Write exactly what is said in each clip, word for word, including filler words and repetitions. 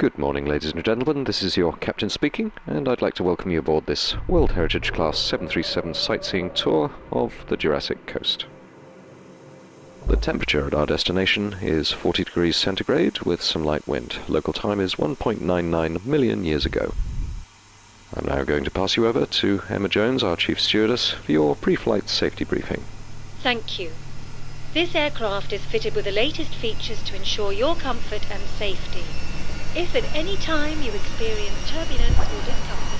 Good morning, ladies and gentlemen, this is your captain speaking, and I'd like to welcome you aboard this World Heritage Class seven thirty-seven sightseeing tour of the Jurassic Coast. The temperature at our destination is forty degrees centigrade with some light wind. Local time is one point nine nine million years ago. I'm now going to pass you over to Emma Jones, our Chief Stewardess, for your pre-flight safety briefing. Thank you. This aircraft is fitted with the latest features to ensure your comfort and safety. If at any time you experience turbulence or discomfort,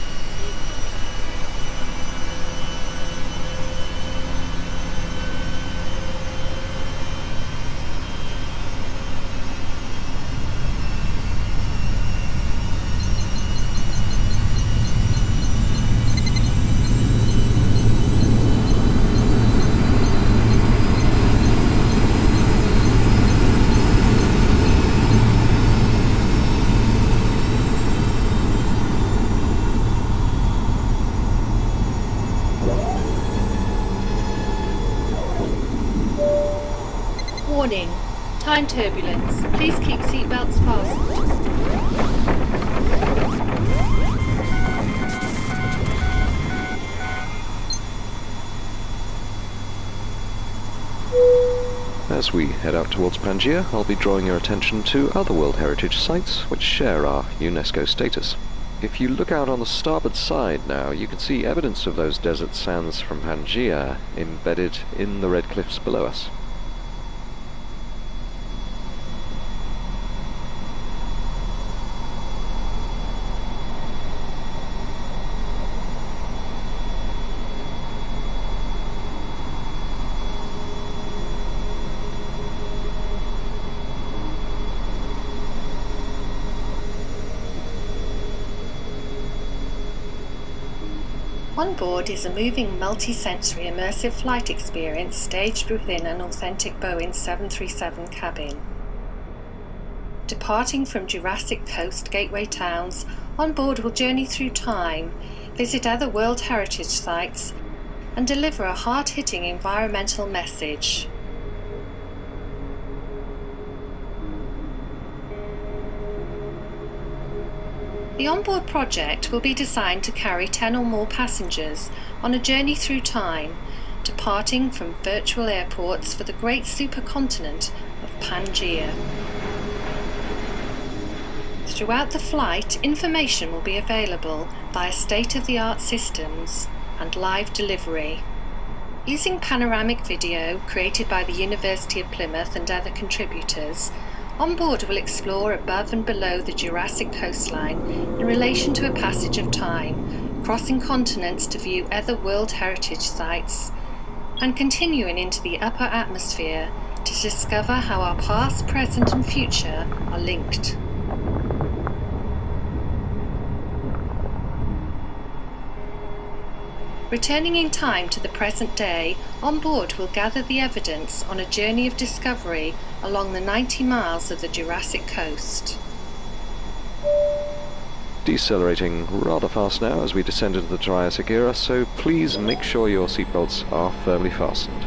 warning, time turbulence. Please keep seatbelts fastened. As we head out towards Pangaea, I'll be drawing your attention to other World Heritage sites which share our UNESCO status. If you look out on the starboard side now, you can see evidence of those desert sands from Pangaea embedded in the red cliffs below us. On board is a moving, multi-sensory, immersive flight experience staged within an authentic Boeing seven thirty-seven cabin. Departing from Jurassic Coast gateway towns, on board will journey through time, visit other World Heritage sites, and deliver a hard-hitting environmental message. The onboard project will be designed to carry ten or more passengers on a journey through time, departing from virtual airports for the great supercontinent of Pangaea. Throughout the flight, information will be available via state-of-the-art systems and live delivery. Using panoramic video created by the University of Plymouth and other contributors, on board will explore above and below the Jurassic coastline in relation to a passage of time, crossing continents to view other World Heritage sites, and continuing into the upper atmosphere to discover how our past, present and future are linked. Returning in time to the present day, on board will gather the evidence on a journey of discovery along the ninety miles of the Jurassic Coast. Decelerating rather fast now as we descend into the Triassic era, so please make sure your seatbelts are firmly fastened.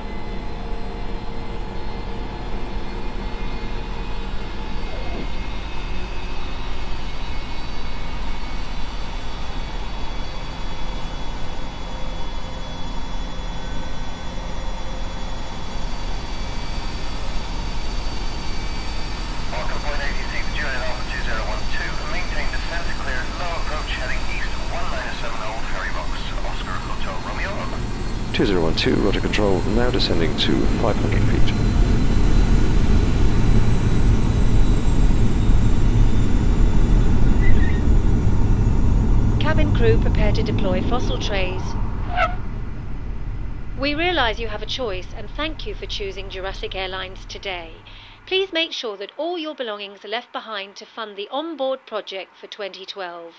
two oh one two, roger control, now descending to five hundred feet. Cabin crew, prepare to deploy fossil trays. We realise you have a choice and thank you for choosing Jurassic Airlines today. Please make sure that all your belongings are left behind to fund the onboard project for twenty twelve.